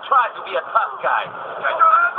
I tried to be a tough guy.